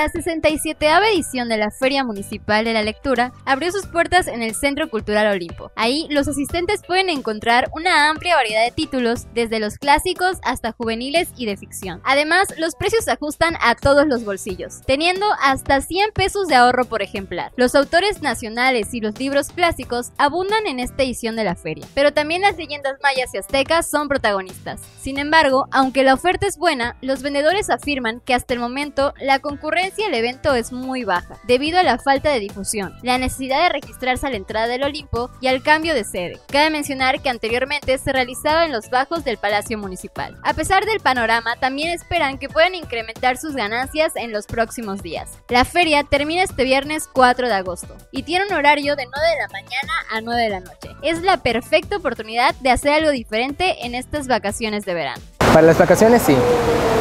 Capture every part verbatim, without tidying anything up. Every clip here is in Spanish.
La sesenta y siete edición de la Feria Municipal de la Lectura abrió sus puertas en el Centro Cultural Olimpo. Ahí los asistentes pueden encontrar una amplia variedad de títulos, desde los clásicos hasta juveniles y de ficción. Además, los precios se ajustan a todos los bolsillos, teniendo hasta cien pesos de ahorro por ejemplar. Los autores nacionales y los libros clásicos abundan en esta edición de la feria, pero también las leyendas mayas y aztecas son protagonistas. Sin embargo, aunque la oferta es buena, los vendedores afirman que hasta el momento la concurrencia el evento es muy baja, debido a la falta de difusión, la necesidad de registrarse a la entrada del Olimpo y al cambio de sede. Cabe mencionar que anteriormente se realizaba en los bajos del Palacio Municipal. A pesar del panorama, también esperan que puedan incrementar sus ganancias en los próximos días. La feria termina este viernes cuatro de agosto y tiene un horario de nueve de la mañana a nueve de la noche. Es la perfecta oportunidad de hacer algo diferente en estas vacaciones de verano. Para las vacaciones sí.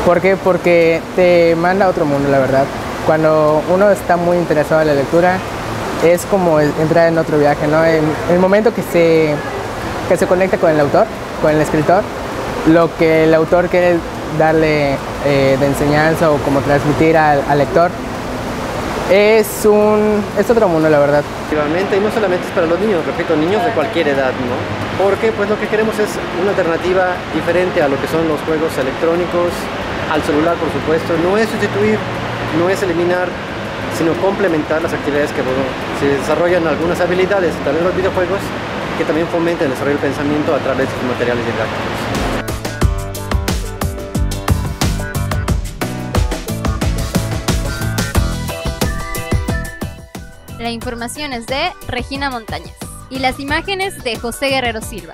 ¿Por qué? Porque te manda a otro mundo, la verdad. Cuando uno está muy interesado en la lectura, es como entrar en otro viaje, ¿no? En el momento que se, que se conecta con el autor, con el escritor, lo que el autor quiere darle eh, de enseñanza o como transmitir al, al lector, es, un, es otro mundo, la verdad. Efectivamente, y no solamente es para los niños, repito, niños de cualquier edad, ¿no? Porque pues lo que queremos es una alternativa diferente a lo que son los juegos electrónicos, al celular, por supuesto. No es sustituir, no es eliminar, sino complementar las actividades que, bueno, se desarrollan algunas habilidades, también los videojuegos, que también fomentan el desarrollo del pensamiento a través de sus materiales didácticos. La información es de Regina Montañez y las imágenes de José Guerrero Silva.